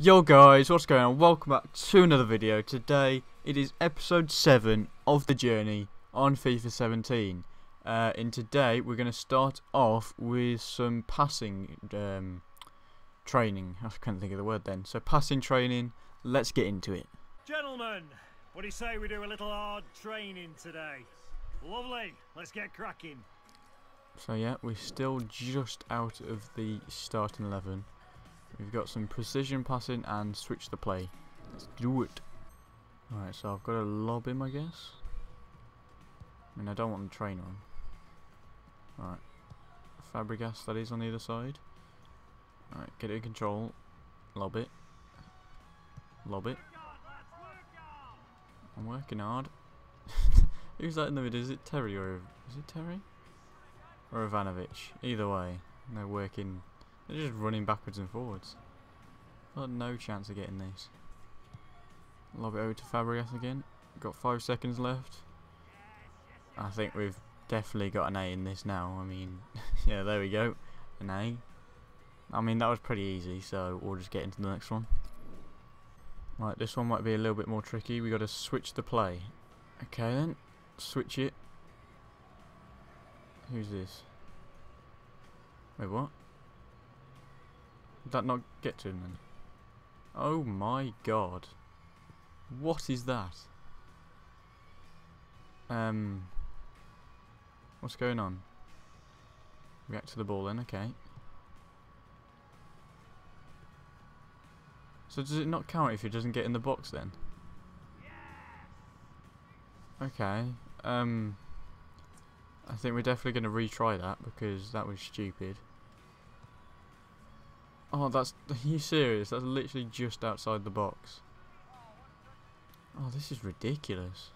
Yo guys, what's going on? Welcome back to another video. Today it is episode 7 of The Journey on FIFA 17. And today we're going to start off with some passing training. I couldn't think of the word then. So passing training, let's get into it. Gentlemen, what do you say we do a little hard training today? Lovely, let's get cracking. So yeah, we're still just out of the starting 11. We've got some precision passing and switch the play. Let's do it. Alright, so I've got to lob him, I guess. I mean, I don't want to train on. Alright. Fabregas, that is, on the other side. Alright, get it in control. Lob it. Lob it. I'm working hard. Who's that in the middle? Is it Terry or... Is it Terry? Or Ivanovic? Either way, they're working... They're just running backwards and forwards. I've got no chance of getting this. Lob it over to Fabregas again. Got 5 seconds left. I think we've definitely got an A in this now. I mean, yeah, there we go. An A. I mean, that was pretty easy, so we'll just get into the next one. Right, this one might be a little bit more tricky. We've got to switch the play. Okay then, switch it. Who's this? Wait, what? Did that not get to him then? Oh my god. What is that? What's going on? React to the ball then, okay. So does it not count if it doesn't get in the box then? Okay. I think we're definitely going to retry that because that was stupid. Oh, that's... Are you serious? That's literally just outside the box. Oh, this is ridiculous.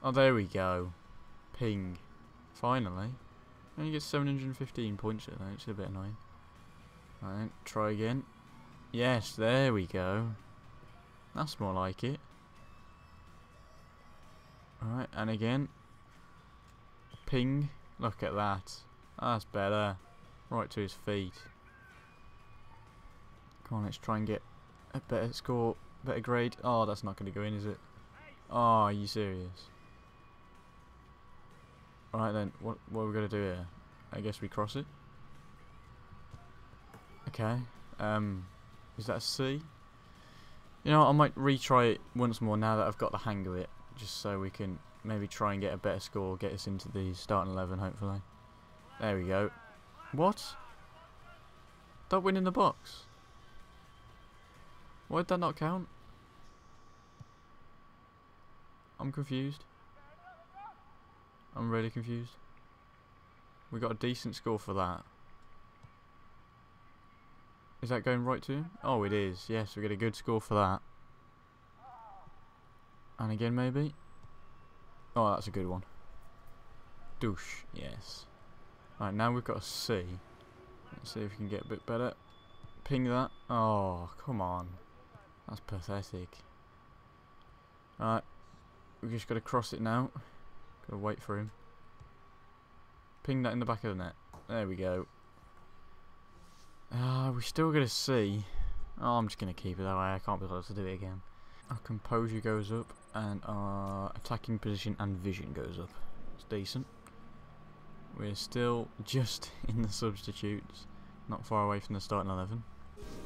Oh, there we go. Ping. Finally. Only gets 715 points at that. It's a bit annoying. Alright, try again. Yes, there we go. That's more like it. Alright, and again. Ping. Look at that. That's better. Right to his feet. Come on, let's try and get a better score, better grade. Oh, that's not going to go in, is it? Oh, are you serious? Alright then, what are we going to do here? I guess we cross it. Okay. Is that a C? You know what, I might retry it once more now that I've got the hang of it. Just so we can maybe try and get a better score, get us into the starting 11, hopefully. There we go. What? That went in the box. Why did that not count? I'm confused. I'm really confused. We got a decent score for that. Is that going right to him? Oh, it is. Yes, we get a good score for that. And again, maybe. Oh, that's a good one. Douche. Yes. Alright, now we've got a C. Let's see if we can get a bit better. Ping that. Oh, come on. That's pathetic. Alright. We've just got to cross it now. Got to wait for him. Ping that in the back of the net. There we go. We're still going to see. Oh, I'm just going to keep it that way. I can't be bothered to do it again. Our composure goes up and our attacking position and vision goes up. It's decent. We're still just in the substitutes, not far away from the starting 11.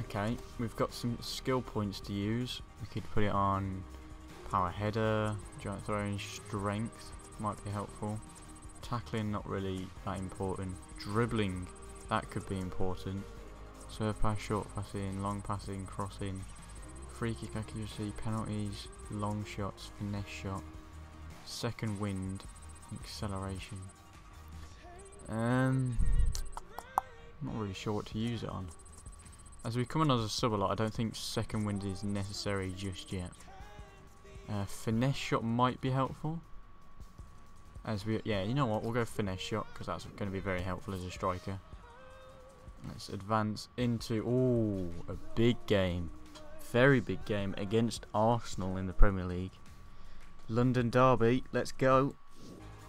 Okay, we've got some skill points to use. We could put it on power header, giant throwing, strength, might be helpful. Tackling, not really that important. Dribbling, that could be important. Serve pass, short passing, long passing, crossing, free kick accuracy, penalties, long shots, finesse shot, second wind, acceleration. I'm not really sure what to use it on. As we come on as a sub a lot, I don't think second wind is necessary just yet. Finesse shot might be helpful. Yeah, you know what? We'll go finesse shot because that's going to be very helpful as a striker. Let's advance into a big game, very big game against Arsenal in the Premier League. London derby. Let's go.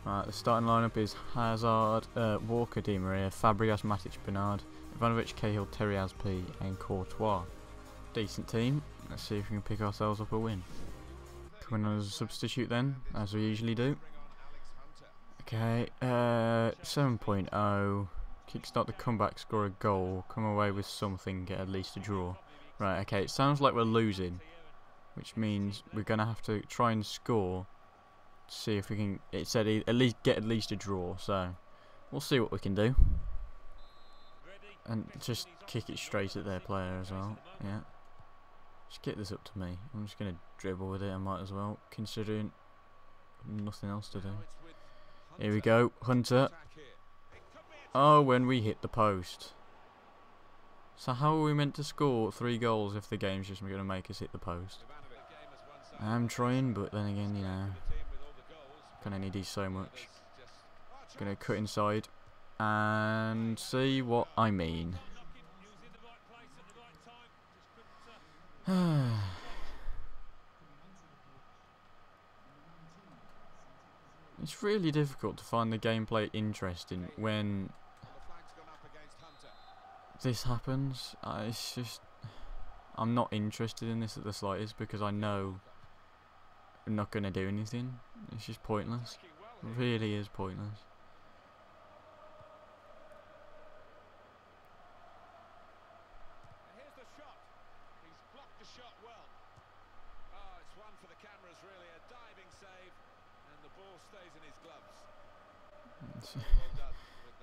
Alright, the starting lineup is Hazard, Walker, Di Maria, Fabregas, Matic, Bernard, Ivanovic, Cahill, Terry, Azpi and Courtois. Decent team. Let's see if we can pick ourselves up a win. Coming on as a substitute then, as we usually do. Okay, 7.0. Kickstart the comeback, score a goal, come away with something, get at least a draw. Right, okay, it sounds like we're losing, which means we're going to have to try and score. See if we can, it said at least get at least a draw, so we'll see what we can do. And just kick it straight at their player as well, yeah. Just get this up to me. I'm just going to dribble with it, I might as well, considering nothing else to do. Here we go, Hunter. Oh, when we hit the post. So how are we meant to score 3 goals if the game's just going to make us hit the post? I'm trying, but then again, you know, can only do so much. Going to cut inside and see what I mean. It's really difficult to find the gameplay interesting when this happens. It's just, I'm not interested in this at the slightest because I know I'm not going to do anything. It's just pointless. It really is pointless.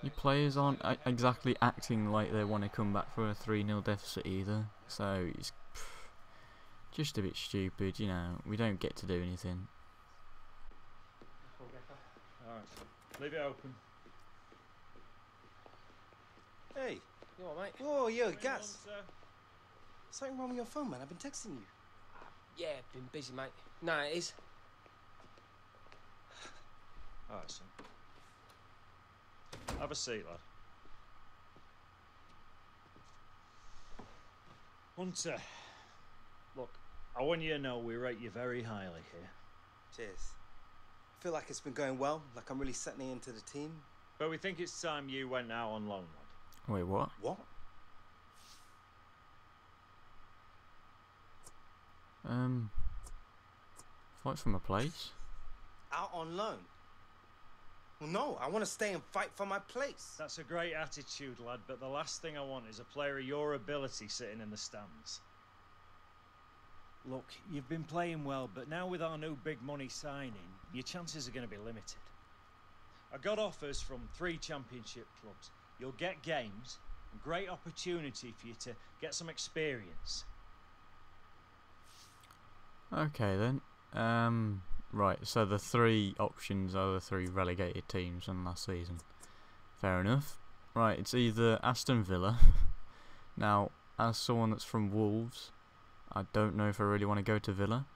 Your players aren't exactly acting like they want to come back for a 3-0 deficit either, so it's just a bit stupid, you know. We don't get to do anything. Alright, leave it open. Hey, you alright, mate? Oh, you're a gas. Something wrong with your phone, man? I've been texting you. Yeah, I've been busy, mate. No, it is. Alright, son. Have a seat, lad. Hunter, look, I want you to know we rate you very highly here. Cheers. I feel like it's been going well, like I'm really settling into the team. But we think it's time you went out on loan, lad. Wait, what? What? Fight for my place? Out on loan? Well, no, I want to stay and fight for my place. That's a great attitude, lad, but the last thing I want is a player of your ability sitting in the stands. Look, you've been playing well, but now with our new big money signing, your chances are going to be limited. I got offers from 3 championship clubs. You'll get games, a great opportunity for you to get some experience. Okay, then. Right, so the 3 options are the 3 relegated teams from last season. Fair enough. Right, it's either Aston Villa. Now, as someone that's from Wolves, I don't know if I really want to go to Villa.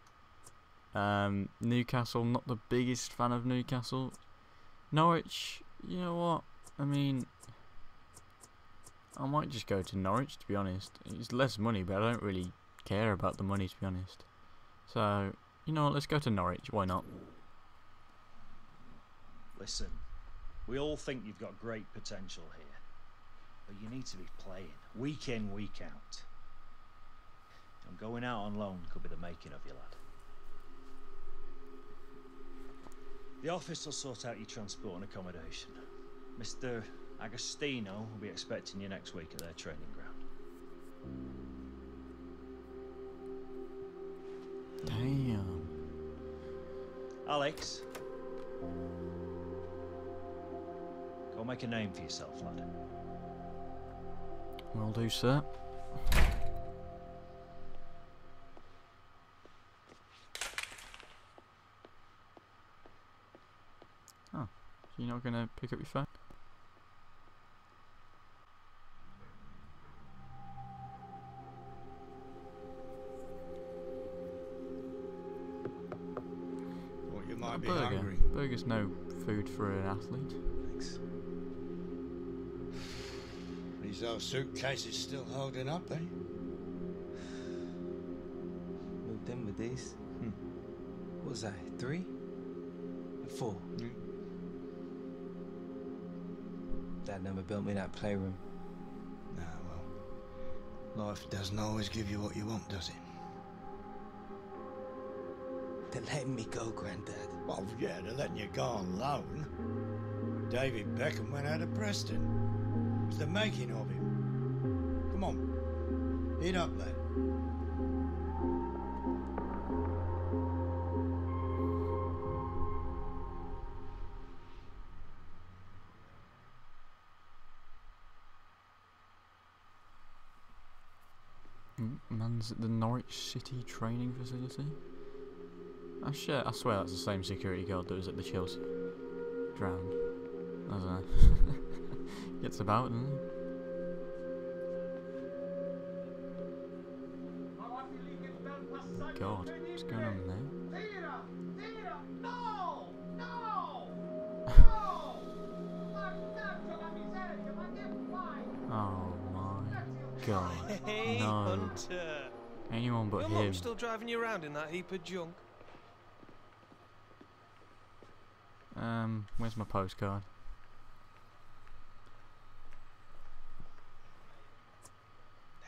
Newcastle, not the biggest fan of Newcastle. Norwich, you know what? I mean, I might just go to Norwich, to be honest. It's less money, but I don't really care about the money, to be honest. So, you know what, let's go to Norwich, why not? Listen, we all think you've got great potential here, but you need to be playing, week in, week out. And going out on loan could be the making of you, lad. The office will sort out your transport and accommodation. Mr. Agostino will be expecting you next week at their training ground. Damn. Alex, go make a name for yourself, lad. Will do, sir. Oh, you're not going to pick up your phone? Burger. Burger's no food for an athlete. Thanks. These old suitcases still holding up, eh? Moved in with these. What was I, 3 or 4? Dad never built me that playroom. No, Life doesn't always give you what you want, does it? They're letting me go, Grandad. Well, yeah, they're letting you go on loan. David Beckham went out of Preston. It was the making of him. Come on, hit up, lad. Man's at the Norwich City training facility. Oh shit, I swear that's the same security guard that was at the Chelsea. Drowned. I don't know. Gets about, doesn't he? God, what's going on there? No! No! No! Oh my god. Hey, no. Hunter. Anyone but him. Your mum's still driving you around in that heap of junk. Where's my postcard?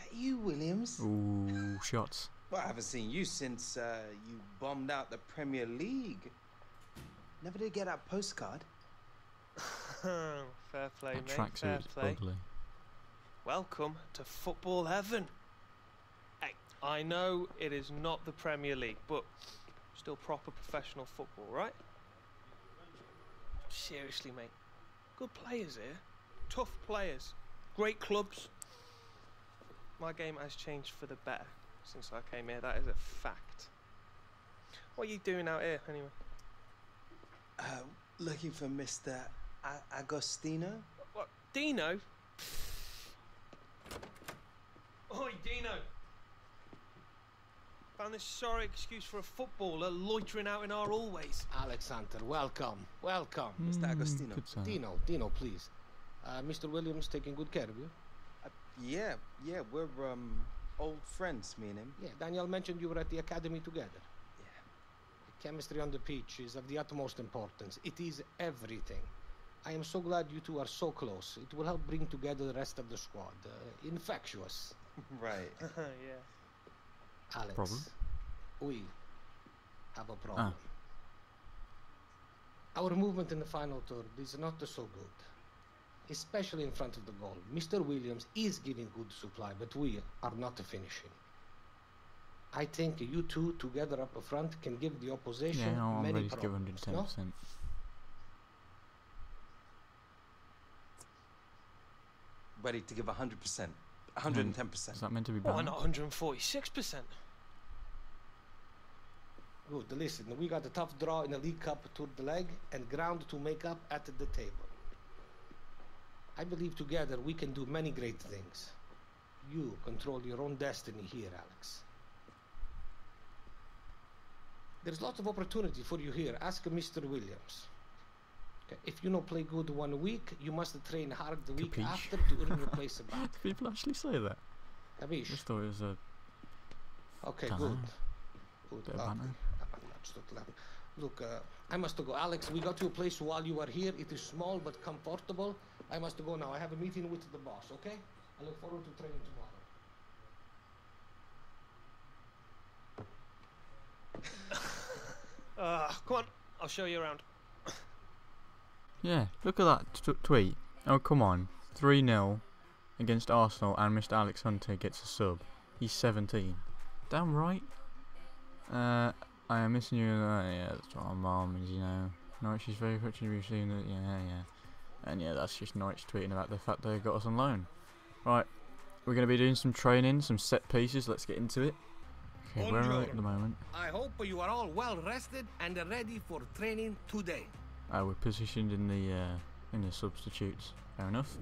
That you, Williams? Ooh, shots. Well, I haven't seen you since you bombed out the Premier League. Never did get that postcard. Fair play, mate. Fair play. Ugly. Welcome to football heaven. Hey, I know it is not the Premier League, but still proper professional football, right? Seriously, mate. Good players here. Tough players. Great clubs. My game has changed for the better since I came here. That is a fact. What are you doing out here, anyway? Looking for Mr. Agostino. What? Dino? Oi, Dino! Found this sorry excuse for a footballer loitering out in our hallways. Alexander, welcome, welcome. Mr. Agostino. Dino, please. Mr. Williams taking good care of you? Yeah, we're old friends, me and him. Yeah, Daniel mentioned you were at the academy together. Yeah. The chemistry on the pitch is of the utmost importance. It is everything. I am so glad you two are so close. It will help bring together the rest of the squad. Infectious. Right. Yeah. Alex. Problem? We have a problem. Ah. Our movement in the final third is not so good. Especially in front of the goal. Mr. Williams is giving good supply, but we are not finishing. I think you two together up front can give the opposition many problems. Yeah, no, I'm ready to give 110%. No? Ready to give 100%. 110%. Is that meant to be bad? Why not 146%? Good, listen, we got a tough draw in the League Cup to the leg and ground to make up at the table. I believe together we can do many great things. You control your own destiny here, Alex. There's lots of opportunity for you here. Ask Mr. Williams. If you don't play good 1 week, you must train hard the week after to earn your place back. Did people actually say that? Kapish? Just thought it was a... Okay, good. Good. Look, I must go. Alex, we got you a place while you are here. It is small but comfortable. I must go now. I have a meeting with the boss, okay? I look forward to training tomorrow. Come on, I'll show you around. Yeah, look at that tweet. Oh, come on. 3-0 against Arsenal and Mr. Alex Hunter gets a sub. He's 17. Damn right. I am missing you. Yeah, that's what my mum is, you know. Norwich is very quickly receiving that. Yeah. And yeah, that's just Norwich tweeting about the fact they got us on loan. Right, we're going to be doing some training, some set pieces. Let's get into it. Okay, where are we at the moment? I hope you are all well rested and ready for training today. We're positioned in the substitutes. Fair enough.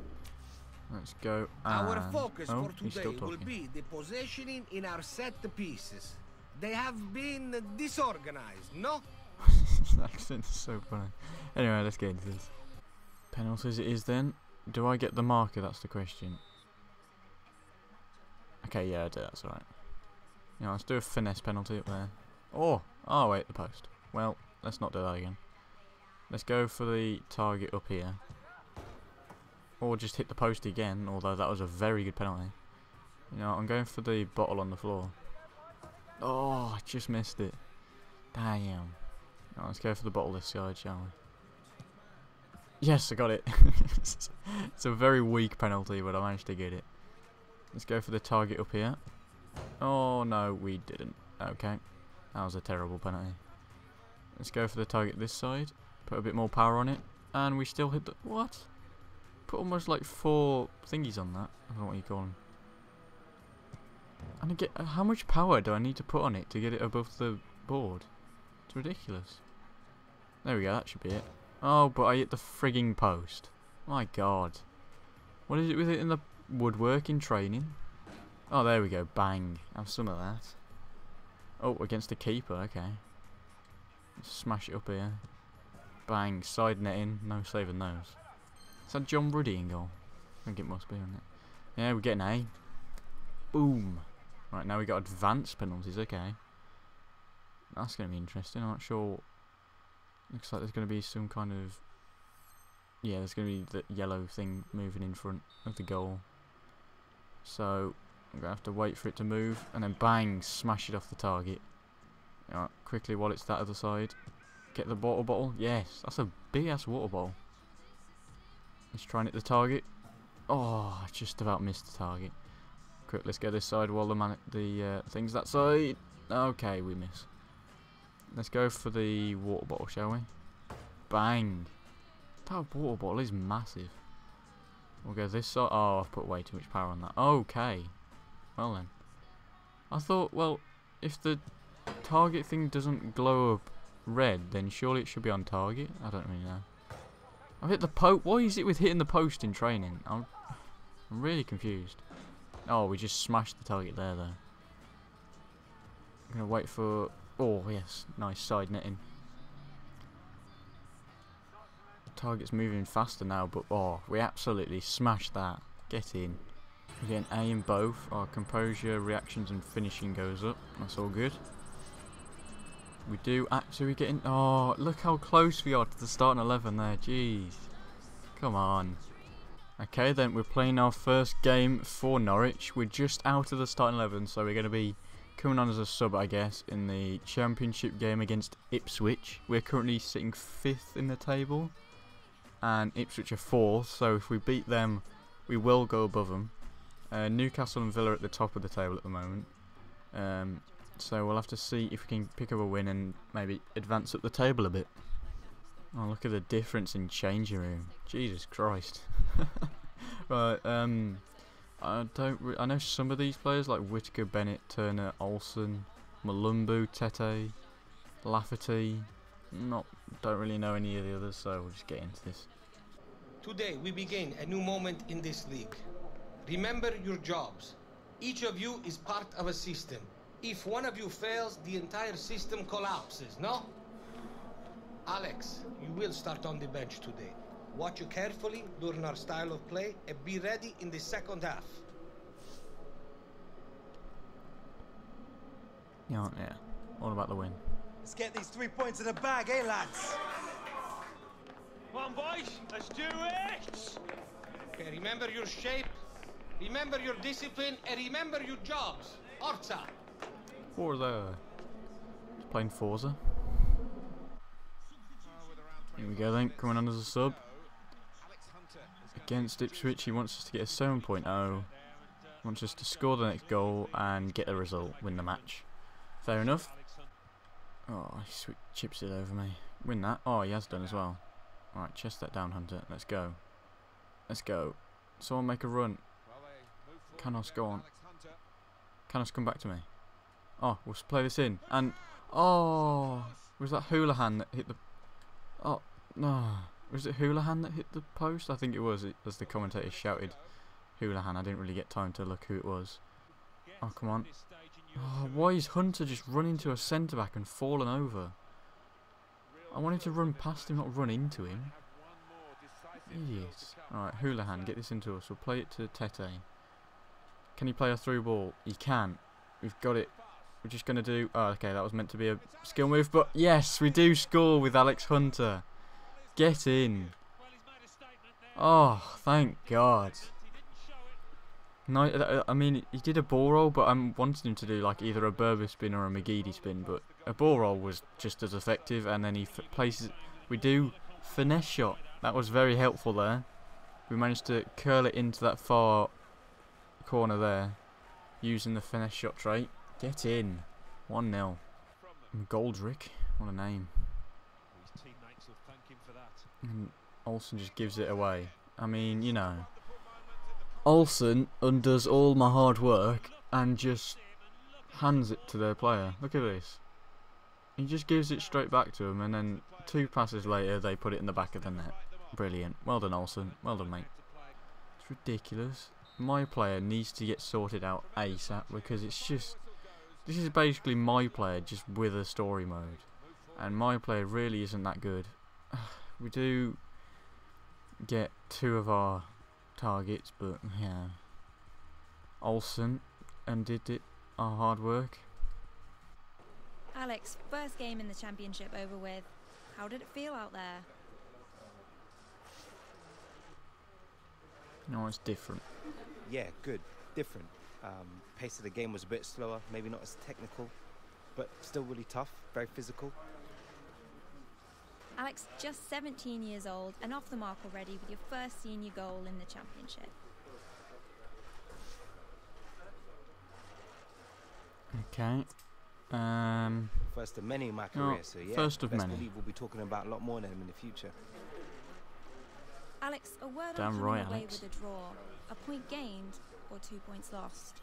Let's go. And our focus for today will be the positioning in our set pieces. They have been disorganized, no? This accent is so funny. Anyway, let's get into this. Penalties it is then. Do I get the marker? That's the question. Okay, yeah, I do. That's alright. You know, let's do a finesse penalty up there. Oh, wait, the post. Well, let's not do that again. Let's go for the target up here. Or just hit the post again, although that was a very good penalty. You know, I'm going for the bottle on the floor. Oh, I just missed it. Damn. Right, let's go for the bottle this side, shall we? Yes, I got it. It's a very weak penalty, but I managed to get it. Let's go for the target up here. Oh, no, we didn't. Okay. That was a terrible penalty. Let's go for the target this side. Put a bit more power on it. And we still hit the... What? Put almost like 4 thingies on that. I don't know what you call them. And again, how much power do I need to put on it to get it above the board? It's ridiculous. There we go, that should be it. Oh, but I hit the frigging post. My god. What is it with it in the woodworking training? Oh, there we go, bang. Have some of that. Oh, against the keeper, okay. Let's smash it up here. Bang, side netting, no saving those. Is that John Ruddy in goal? I think it must be, isn't it? Yeah, we get an A. Boom. Right, now we got advanced penalties, okay. That's going to be interesting, I'm not sure. Looks like there's going to be some kind of... Yeah, there's going to be the yellow thing moving in front of the goal. So, I'm going to have to wait for it to move, and then bang, smash it off the target. Alright, quickly while it's that other side. Get the water bottle. Yes, that's a big-ass water bottle. Let's try and hit the target. Oh, I just about missed the target. Quick, let's go this side while the thing's that side. Okay, we miss. Let's go for the water bottle, shall we? Bang! That water bottle is massive. We'll go this side. Oh, I've put way too much power on that. Okay. Well then. I thought, well, if the target thing doesn't glow up red, then surely it should be on target. I don't really know. I've hit the post. Why is it with hitting the post in training? I'm really confused. Oh, we just smashed the target there, though. I'm going to wait for... Oh, yes. Nice side netting. The target's moving faster now, but... Oh, we absolutely smashed that. Get in. We get an A in both. Our composure, reactions, and finishing goes up. That's all good. We do actually get in... Oh, look how close we are to the starting 11 there. Jeez. Come on. Okay then, we're playing our first game for Norwich. We're just out of the starting 11, so we're going to be coming on as a sub, I guess, in the championship game against Ipswich. We're currently sitting 5th in the table, and Ipswich are 4th, so if we beat them, we will go above them. Newcastle and Villa are at the top of the table at the moment, so we'll have to see if we can pick up a win and maybe advance up the table a bit. Oh, look at the difference in changing room. Jesus Christ. Right, I know some of these players like Whitaker, Bennett, Turner, Olsen, Malumbu, Tete, Lafferty. Don't really know any of the others, so we'll just get into this. Today we begin a new moment in this league. Remember your jobs. Each of you is part of a system. If one of you fails, the entire system collapses, no? Alex, you will start on the bench today. Watch you carefully during our style of play and be ready in the second half. Yeah, all about the win. Let's get these 3 points in the bag, eh, lads? Come on, boys, let's do it! Okay, remember your shape, remember your discipline, and remember your jobs. Orza. Forza. Just playing Forza. Here we go then, coming on as a sub. Against Ipswich, he wants us to get a 7.0. Wants us to score the next goal and get a result, win the match. Fair enough. Oh, he chips it over me. Win that. Oh, he has done as well. Alright, chest that down, Hunter. Let's go. Let's go. Someone make a run. Canos, go on. Canos, come back to me. Oh, we'll play this in. And, oh, was that Houlihan that hit the... Oh, no. Was it Houlihan that hit the post? I think it was, as the commentator shouted. Houlihan, I didn't really get time to look who it was. Oh, come on. Oh, why is Hunter just running to a centre-back and falling over? I wanted to run past him, not run into him. Idiots. Alright, Houlihan, get this into us. We'll play it to Tete. Can he play a through ball? He can. We've got it. We're just going to do... Oh, okay, that was meant to be a skill move, but yes, we do score with Alex Hunter. Get in. Oh, thank God. No, I mean, he did a ball roll, but I'm wanting him to do like either a Berber spin or a McGeady spin, but a ball roll was just as effective, and then he places... We do finesse shot. That was very helpful there. We managed to curl it into that far corner there, using the finesse shot trait. Get in. 1-0. Goldrick. What a name. His teammates will thank him for that. And Olsen just gives it away. I mean, you know. Olsen undoes all my hard work and just hands it to their player. Look at this. He just gives it straight back to him, and then two passes later they put it in the back of the net. Brilliant. Well done, Olsen. Well done, mate. It's ridiculous. My player needs to get sorted out ASAP, because it's just... This is basically my player just with a story mode. And my player really isn't that good. We do get two of our targets, but yeah. Olsen undid it, our hard work. Alex, first game in the Championship over with. How did it feel out there? No, it's different. Yeah, good. Different. Pace of the game was a bit slower, maybe not as technical, but still really tough, very physical. Alex, just 17 years old and off the mark already with your first senior goal in the Championship. Okay. First of many in my career, so yeah. First of many. I believe we'll be talking about a lot more than him in the future. Alex, a word on coming away with a draw. A point gained or 2 points lost?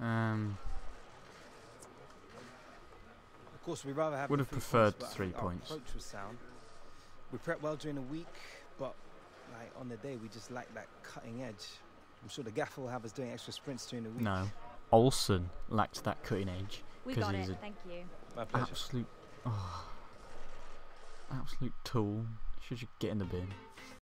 Of course, we rather have. Would have preferred 3 points. Our approach was sound. We prepped well during the week, but like on the day, we just lacked that cutting edge. I'm sure the gaffer will have us doing extra sprints during the week. No, Olsen lacked that cutting edge because he's a thank you. Absolute tool. Should you get in the bin?